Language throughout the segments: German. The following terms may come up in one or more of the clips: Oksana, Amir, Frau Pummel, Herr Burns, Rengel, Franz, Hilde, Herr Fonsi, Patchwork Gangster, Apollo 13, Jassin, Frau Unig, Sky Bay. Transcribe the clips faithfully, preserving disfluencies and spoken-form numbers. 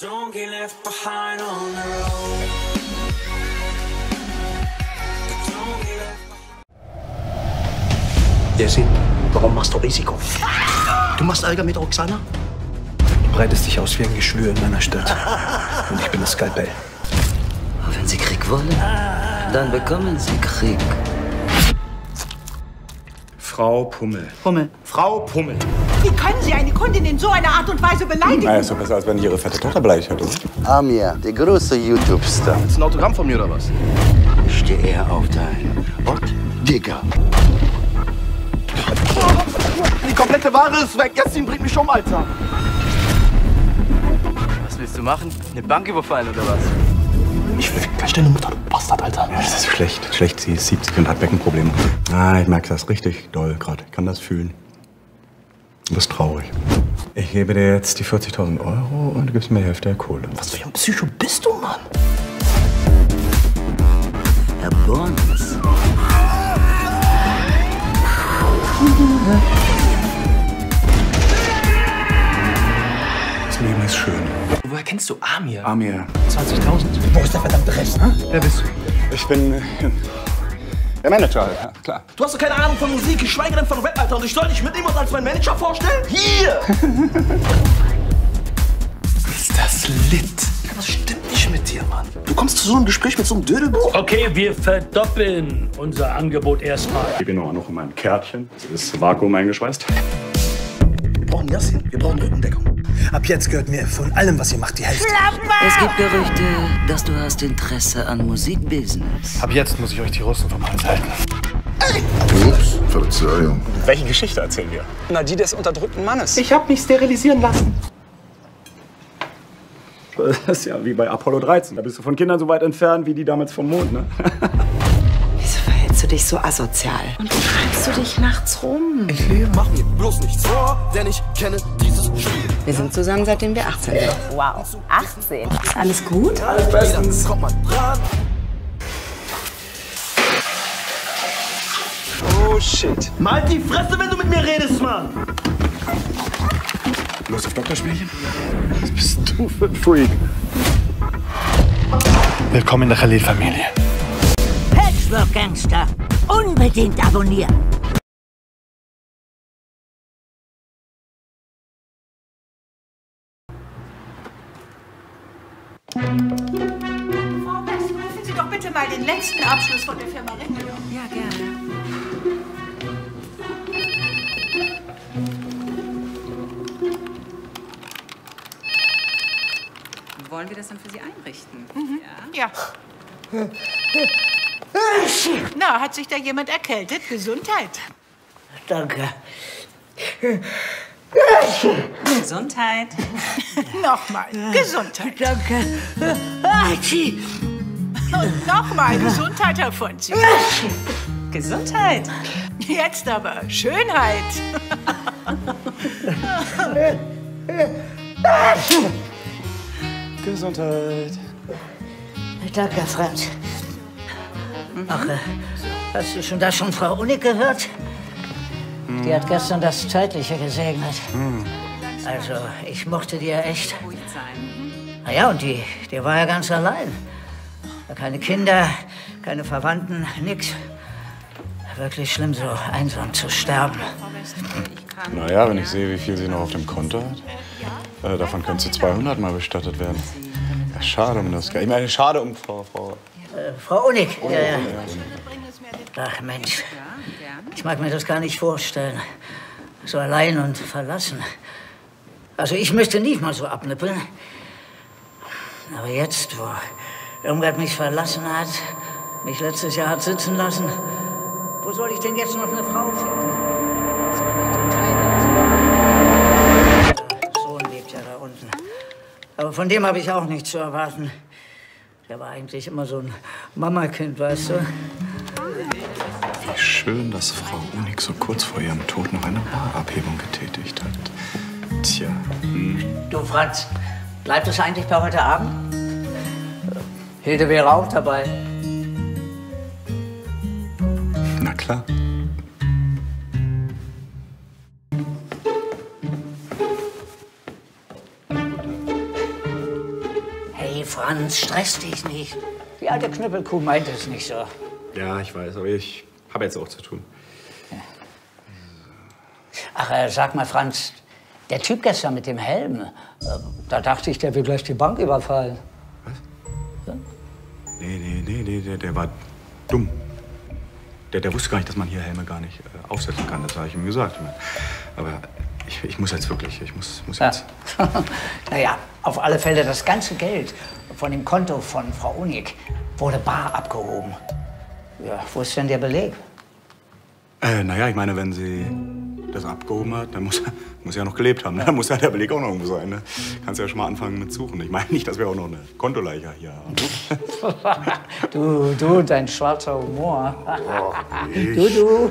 Don't get left behind on the road. Don't get left behind. Jassin, warum machst du Risiko? Du machst Ärger mit Oksana? Du breitest dich aus wie ein Geschwür in meiner Stadt. Und ich bin das Sky Bay. Wenn sie Krieg wollen, dann bekommen sie Krieg. Frau Pummel. Pummel. Frau Pummel. Wie können Sie eine Kundin in so einer Art und Weise beleidigen? Na, ist doch besser, als wenn ich Ihre fette Tochter beleidigt hätte. Amir, der größte YouTube-Star. Ist ein Autogramm von mir oder was? Ich stehe eher auf dein Wort, Digga. Die komplette Ware ist weg. Jassin bringt mich um, Alter. Was willst du machen? Eine Bank überfallen oder was? Ich fick ganz deine Mutter, du Bastard, Alter. Ja, das ist schlecht. Schlecht, sie ist siebzig und hat Beckenprobleme. Ah, ich merke das richtig doll gerade. Ich kann das fühlen. Du bist traurig. Ich gebe dir jetzt die vierzigtausend Euro und du gibst mir die Hälfte der Kohle. Was für ein Psycho bist du, Mann? Herr Burns. Das Leben ist schön. Woher kennst du Amir? Amir. zwanzigtausend. Wo ist der verdammte Rest? Hm? Wer bist du? Ich bin äh, der Manager, ja, klar. Du hast doch keine Ahnung von Musik, geschweige denn von Rap, Alter. Und ich soll dich mitnehmen und als mein Manager vorstellen? Hier! Ist das lit? Was stimmt nicht mit dir, Mann? Du kommst zu so einem Gespräch mit so einem Dödelbuch? Okay, wir verdoppeln unser Angebot erstmal. Ich bin auch noch in meinem Kärtchen. Das ist Vakuum eingeschweißt. Wir brauchen Jassin, wir brauchen Rückendeckung. Ab jetzt gehört mir von allem, was ihr macht, die Hälfte. Es gibt Gerüchte, dass du hast Interesse an Musikbusiness. Ab jetzt muss ich euch die Russen vom Hals halten. Ups, Verzeihung. Welche Geschichte erzählen wir? Na, die des unterdrückten Mannes. Ich hab mich sterilisieren lassen. Das ist ja wie bei Apollo dreizehn. Da bist du von Kindern so weit entfernt, wie die damals vom Mond, ne? Wieso verhältst du dich so asozial? Und treibst du dich nachts rum? Ich lebe. Mach mir bloß nichts vor, denn ich kenne dieses Spiel. Wir sind zusammen, seitdem wir achtzehn sind. Wow, achtzehn? Ist alles gut? Alles bestens. Oh shit. Malt die Fresse, wenn du mit mir redest, Mann! Los auf Doktorspielchen? Was bist du für ein Freak? Willkommen in der Khalil-Familie. Patchwork Gangster. Unbedingt abonnieren. Frau Best, prüfen Sie doch bitte mal den letzten Abschluss von der Firma Rengel. Ja, gerne. Wollen wir das dann für Sie einrichten? Mhm. Ja. Ja. Na, hat sich da jemand erkältet? Gesundheit. Danke. Gesundheit. Nochmal. Gesundheit. Danke. Und nochmal Gesundheit, Herr Fonsi. Gesundheit. Jetzt aber Schönheit. Gesundheit. Danke, Franz. Ach, hast du schon das von Frau Unig gehört? Die hat gestern das Zeitliche gesegnet. Mhm. Also, ich mochte die ja echt. Na ja, und die, die war ja ganz allein. Keine Kinder, keine Verwandten, nix. Wirklich schlimm, so einsam zu sterben. Na ja, wenn ich sehe, wie viel sie noch auf dem Konto hat, äh, davon könnte sie zweihundert Mal bestattet werden. Ja, schade um das. Ich meine, schade um Frau... Frau, äh, Frau Unig. Oh, ja, ja. Ja. Ach, Mensch. Ich mag mir das gar nicht vorstellen. So allein und verlassen. Also ich möchte nicht mal so abnippeln. Aber jetzt, wo Irmgard mich verlassen hat, mich letztes Jahr hat sitzen lassen, wo soll ich denn jetzt noch eine Frau finden? Der Sohn lebt ja da unten. Aber von dem habe ich auch nichts zu erwarten. Der war eigentlich immer so ein Mamakind, weißt du? Wie schön, dass Frau Unig so kurz vor ihrem Tod noch eine Paarabhebung getätigt hat. Tja. Hm. Du, Franz, bleibt es eigentlich bei heute Abend? Hilde wäre auch dabei. Na klar. Franz, stress dich nicht. Die alte Knüppelkuh meint es nicht so. Ja, ich weiß, aber ich habe jetzt auch zu tun. Ja. Ach, äh, sag mal, Franz, der Typ gestern mit dem Helm, äh, da dachte ich, der will gleich die Bank überfallen. Was? Ja? Nee, nee, nee, nee, der, der war dumm. Der, der wusste gar nicht, dass man hier Helme gar nicht äh, aufsetzen kann, das habe ich ihm gesagt. Aber ich, ich muss jetzt wirklich, ich muss, muss jetzt. Ja. Naja, auf alle Fälle, das ganze Geld von dem Konto von Frau Unig wurde bar abgehoben. Ja, wo ist denn der Beleg? Äh, naja, ich meine, wenn sie das abgehoben hat, dann muss, muss sie ja noch gelebt haben. Ne? Dann muss ja der Beleg auch noch irgendwo sein. Ne? Kannst ja schon mal anfangen mit suchen. Ich meine nicht, dass wir auch noch eine Kontoleiche hier haben. du, du, dein schwarzer Humor. Oh, du, du.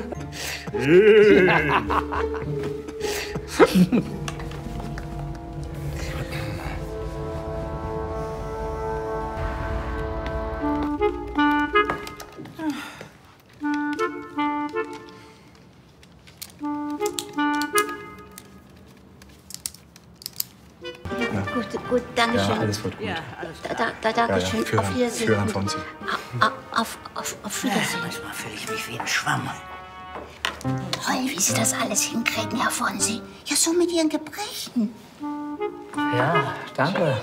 Gut, danke schön. Ja, alles wird gut. Ja, alles da, da, da, danke ja, ja. Schön. Auf Wiedersehen. Für Herrn Fonsi. Auf, auf, auf, auf Wiedersehen. Ja, manchmal fühle ich mich wie ein Schwamm. Toll, wie Sie das alles hinkriegen, Herr Fonsi. Ja, so mit Ihren Gebrechen. Ja, danke.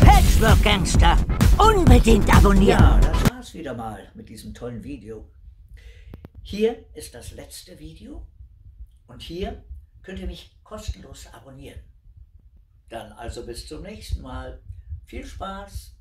Patchwork Gangster. Unbedingt abonnieren. Ja, das war's wieder mal mit diesem tollen Video. Hier ist das letzte Video. Und hier könnt ihr mich kostenlos abonnieren. Dann also bis zum nächsten Mal. Viel Spaß!